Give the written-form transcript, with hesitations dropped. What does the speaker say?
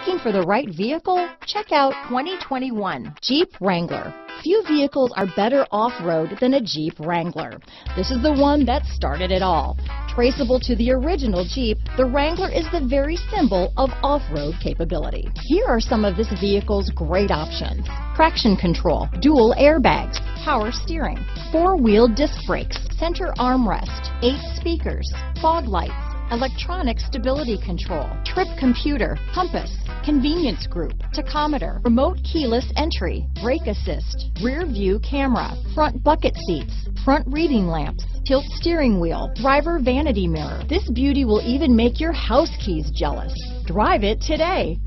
Looking for the right vehicle? Check out 2021 Jeep Wrangler. Few vehicles are better off-road than a Jeep Wrangler. This is the one that started it all. Traceable to the original Jeep, the Wrangler is the very symbol of off-road capability. Here are some of this vehicle's great options: traction control, dual airbags, power steering, four-wheel disc brakes, center armrest, 8 speakers, fog lights, electronic stability control, trip computer, compass, convenience group, tachometer, remote keyless entry, brake assist, rear view camera, front bucket seats, front reading lamps, tilt steering wheel, driver vanity mirror. This beauty will even make your house keys jealous. Drive it today.